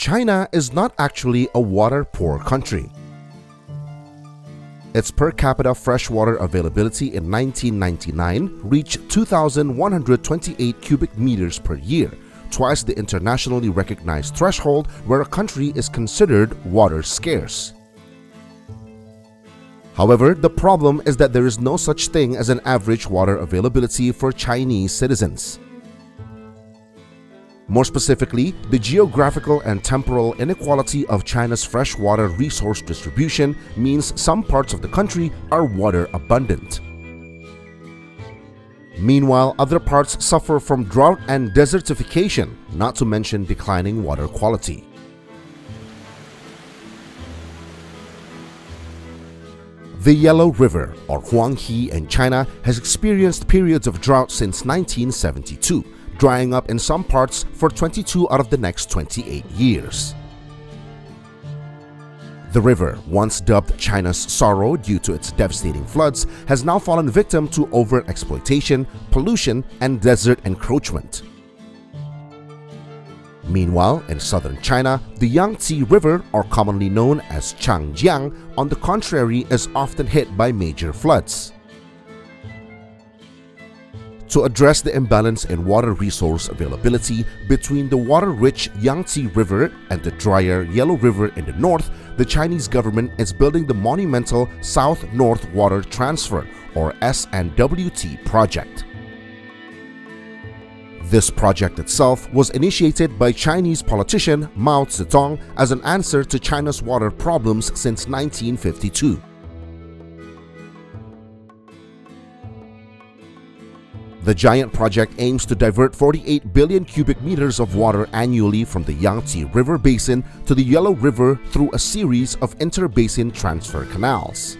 China is not actually a water-poor country. Its per capita freshwater availability in 1999 reached 2,128 cubic meters per year, twice the internationally recognized threshold where a country is considered water scarce. However, the problem is that there is no such thing as an average water availability for Chinese citizens. More specifically, the geographical and temporal inequality of China's freshwater resource distribution means some parts of the country are water abundant. Meanwhile, other parts suffer from drought and desertification, not to mention declining water quality. The Yellow River, or Huanghe in China, has experienced periods of drought since 1972. Drying up in some parts for 22 out of the next 28 years. The river, once dubbed China's sorrow due to its devastating floods, has now fallen victim to overexploitation, pollution, and desert encroachment. Meanwhile, in southern China, the Yangtze River, or commonly known as Changjiang, on the contrary, is often hit by major floods. To address the imbalance in water resource availability between the water-rich Yangtze River and the drier Yellow River in the north, the Chinese government is building the monumental South–North Water Transfer, or SNWT project. This project itself was initiated by Chinese politician Mao Zedong as an answer to China's water problems since 1952. The giant project aims to divert 48 billion cubic meters of water annually from the Yangtze River Basin to the Yellow River through a series of interbasin transfer canals.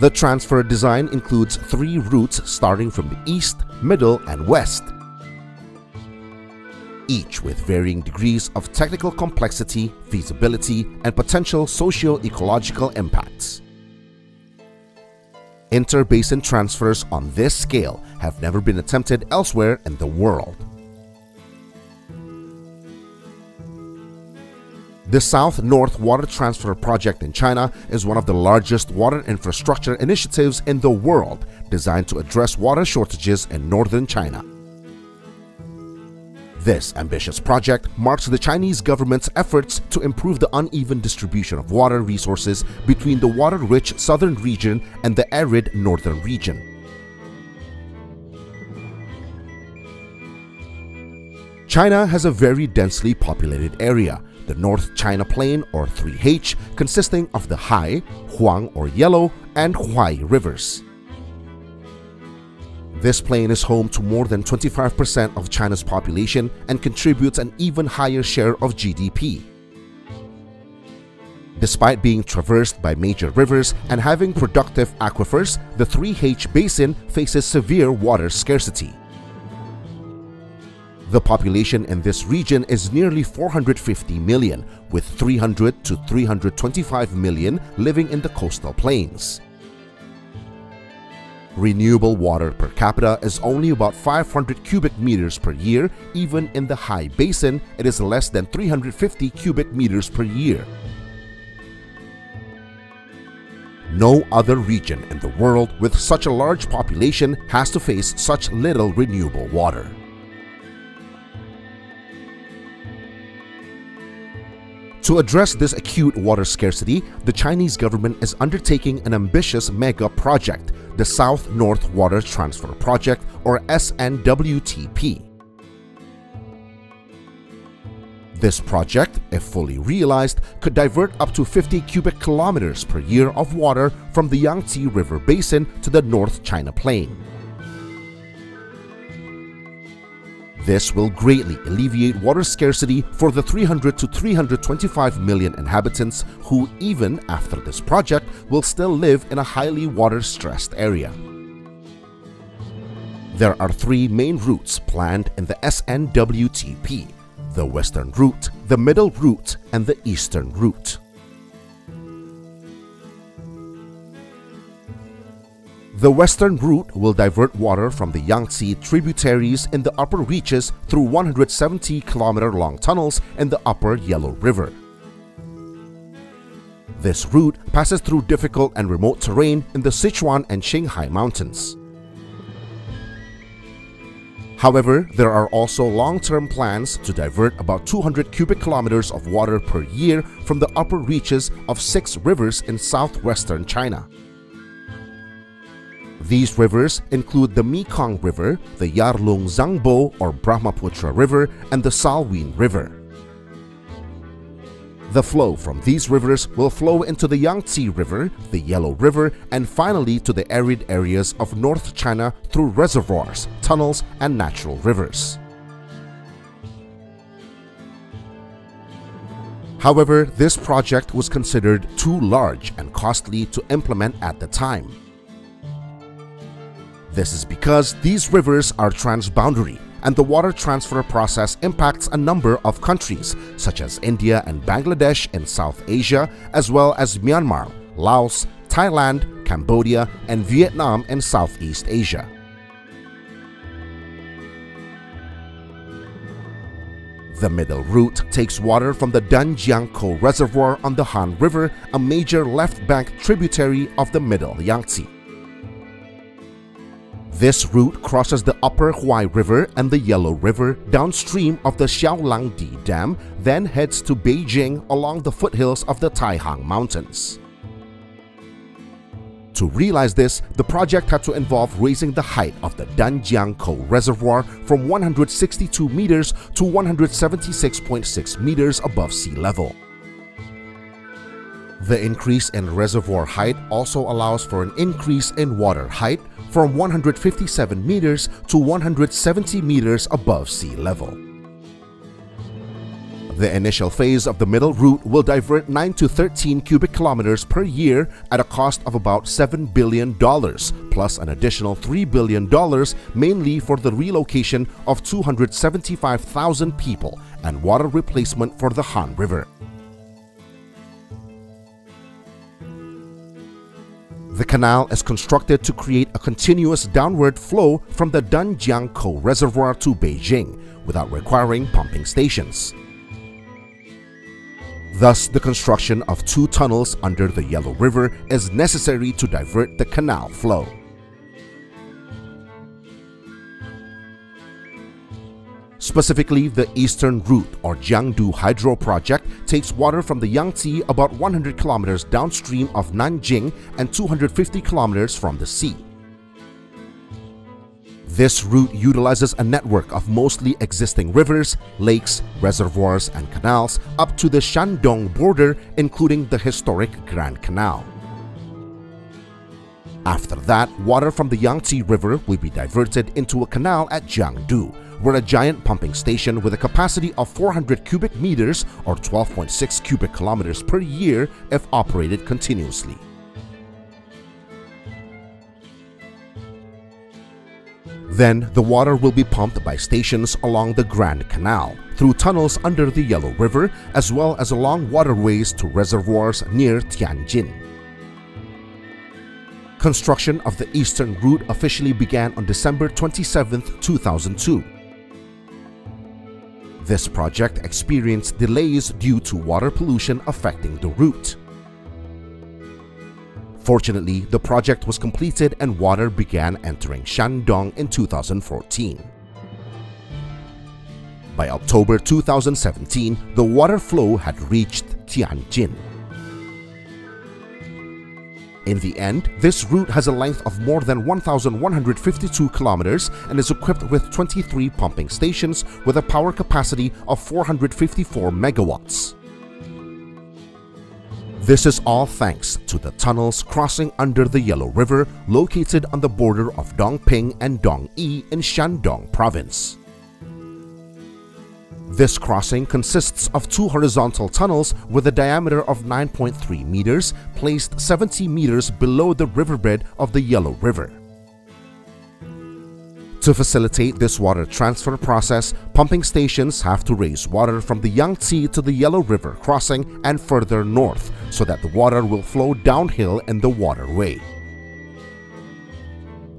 The transfer design includes three routes starting from the east, middle, and west, each with varying degrees of technical complexity, feasibility, and potential socio-ecological impacts. Interbasin transfers on this scale have never been attempted elsewhere in the world. The South–North Water Transfer Project in China is one of the largest water infrastructure initiatives in the world, designed to address water shortages in northern China. This ambitious project marks the Chinese government's efforts to improve the uneven distribution of water resources between the water-rich southern region and the arid northern region. China has a very densely populated area, the North China Plain, or 3H, consisting of the Hai, Huang or Yellow, and Huai rivers. This plain is home to more than 25% of China's population and contributes an even higher share of GDP. Despite being traversed by major rivers and having productive aquifers, the 3H Basin faces severe water scarcity. The population in this region is nearly 450 million, with 300 to 325 million living in the coastal plains. Renewable water per capita is only about 500 cubic meters per year. Even in the Hai Basin, it is less than 350 cubic meters per year. No other region in the world with such a large population has to face such little renewable water. To address this acute water scarcity, the Chinese government is undertaking an ambitious mega project, the South–North Water Transfer Project, or SNWTP. This project, if fully realized, could divert up to 50 cubic kilometers per year of water from the Yangtze River Basin to the North China Plain. This will greatly alleviate water scarcity for the 300 to 325 million inhabitants who, even after this project, will still live in a highly water-stressed area. There are three main routes planned in the SNWTP: the western route, the middle route, and the eastern route. The western route will divert water from the Yangtze tributaries in the upper reaches through 170-kilometer-long tunnels in the upper Yellow River. This route passes through difficult and remote terrain in the Sichuan and Qinghai Mountains. However, there are also long-term plans to divert about 200 cubic kilometers of water per year from the upper reaches of 6 rivers in southwestern China. These rivers include the Mekong River, the Yarlung Zhangbo or Brahmaputra River, and the Salween River. The flow from these rivers will flow into the Yangtze River, the Yellow River, and finally to the arid areas of North China through reservoirs, tunnels, and natural rivers. However, this project was considered too large and costly to implement at the time. This is because these rivers are transboundary, and the water transfer process impacts a number of countries, such as India and Bangladesh in South Asia, as well as Myanmar, Laos, Thailand, Cambodia, and Vietnam in Southeast Asia. The middle route takes water from the Danjiangkou Reservoir on the Han River, a major left bank tributary of the Middle Yangtze. This route crosses the upper Huanghe River and the Yellow River downstream of the Xiaolangdi Dam, then heads to Beijing along the foothills of the Taihang Mountains. To realize this, the project had to involve raising the height of the Danjiangkou Reservoir from 162 meters to 176.6 meters above sea level. The increase in reservoir height also allows for an increase in water height from 157 meters to 170 meters above sea level. The initial phase of the middle route will divert 9 to 13 cubic kilometers per year at a cost of about $7 billion, plus an additional $3 billion mainly for the relocation of 275,000 people and water replacement for the Han River. The canal is constructed to create a continuous downward flow from the Danjiangkou Reservoir to Beijing without requiring pumping stations. Thus, the construction of 2 tunnels under the Yellow River is necessary to divert the canal flow. Specifically, the eastern route or Jiangdu Hydro Project takes water from the Yangtze about 100 kilometers downstream of Nanjing and 250 kilometers from the sea. This route utilizes a network of mostly existing rivers, lakes, reservoirs, and canals up to the Shandong border, including the historic Grand Canal. After that, water from the Yangtze River will be diverted into a canal at Jiangdu, where a giant pumping station with a capacity of 400 cubic meters or 12.6 cubic kilometers per year if operated continuously. Then, the water will be pumped by stations along the Grand Canal, through tunnels under the Yellow River, as well as along waterways to reservoirs near Tianjin. Construction of the eastern route officially began on December 27, 2002. This project experienced delays due to water pollution affecting the route. Fortunately, the project was completed and water began entering Shandong in 2014. By October 2017, the water flow had reached Tianjin. In the end, this route has a length of more than 1,152 kilometers and is equipped with 23 pumping stations with a power capacity of 454 megawatts. This is all thanks to the tunnels crossing under the Yellow River located on the border of Dongping and Dongyi in Shandong province. This crossing consists of 2 horizontal tunnels with a diameter of 9.3 meters, placed 70 meters below the riverbed of the Yellow River. To facilitate this water transfer process, pumping stations have to raise water from the Yangtze to the Yellow River crossing and further north, so that the water will flow downhill in the waterway.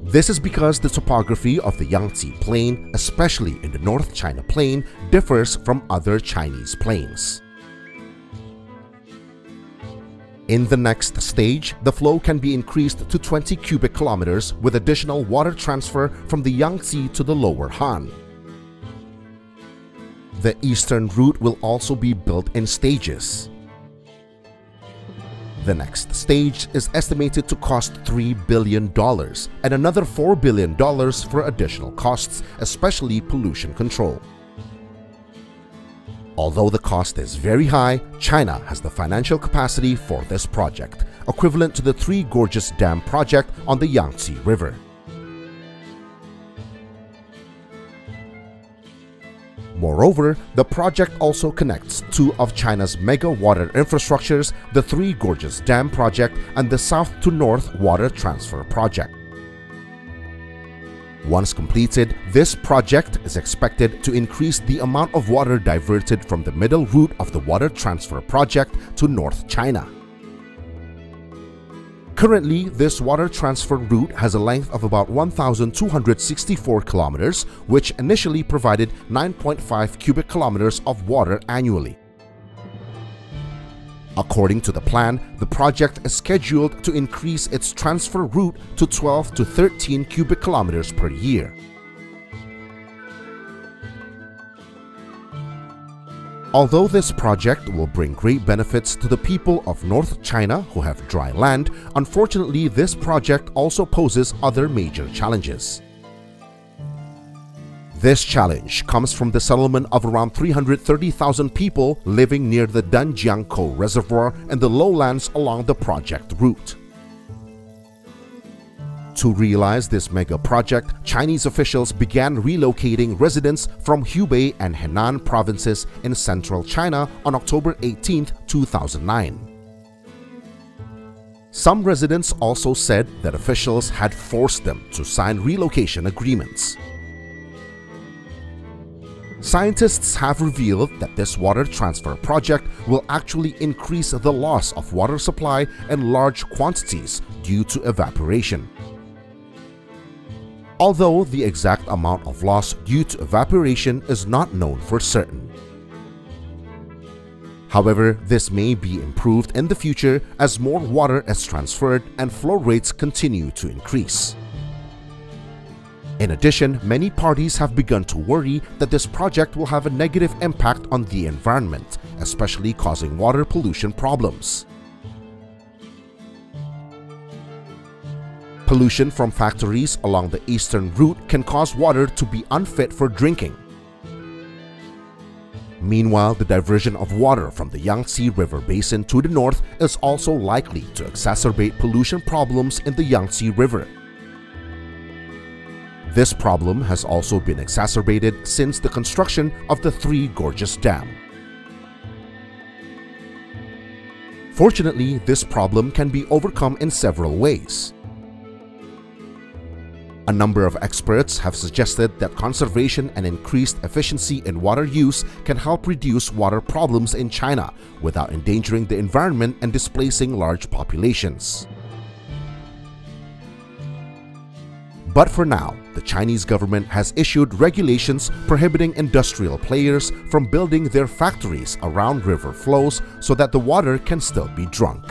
This is because the topography of the Yangtze Plain, especially in the North China Plain, differs from other Chinese plains. In the next stage, the flow can be increased to 20 cubic kilometers with additional water transfer from the Yangtze to the lower Han. The eastern route will also be built in stages. The next stage is estimated to cost $3 billion and another $4 billion for additional costs, especially pollution control. Although the cost is very high, China has the financial capacity for this project, equivalent to the Three Gorges Dam project on the Yangtze River. Moreover, the project also connects two of China's mega water infrastructures, the Three Gorges Dam project and the South–North Water Transfer project. Once completed, this project is expected to increase the amount of water diverted from the middle route of the water transfer project to North China. Currently, this water transfer route has a length of about 1,264 kilometers, which initially provided 9.5 cubic kilometers of water annually. According to the plan, the project is scheduled to increase its transfer route to 12 to 13 cubic kilometers per year. Although this project will bring great benefits to the people of North China who have dry land, unfortunately, this project also poses other major challenges. This challenge comes from the settlement of around 330,000 people living near the Danjiangkou Reservoir and the lowlands along the project route. To realize this mega project, Chinese officials began relocating residents from Hubei and Henan provinces in central China on October 18, 2009. Some residents also said that officials had forced them to sign relocation agreements. Scientists have revealed that this water transfer project will actually increase the loss of water supply in large quantities due to evaporation. Although the exact amount of loss due to evaporation is not known for certain. However, this may be improved in the future as more water is transferred and flow rates continue to increase. In addition, many parties have begun to worry that this project will have a negative impact on the environment, especially causing water pollution problems. Pollution from factories along the eastern route can cause water to be unfit for drinking. Meanwhile, the diversion of water from the Yangtze River Basin to the north is also likely to exacerbate pollution problems in the Yangtze River. This problem has also been exacerbated since the construction of the Three Gorges Dam. Fortunately, this problem can be overcome in several ways. A number of experts have suggested that conservation and increased efficiency in water use can help reduce water problems in China without endangering the environment and displacing large populations. But for now, the Chinese government has issued regulations prohibiting industrial players from building their factories around river flows so that the water can still be drunk.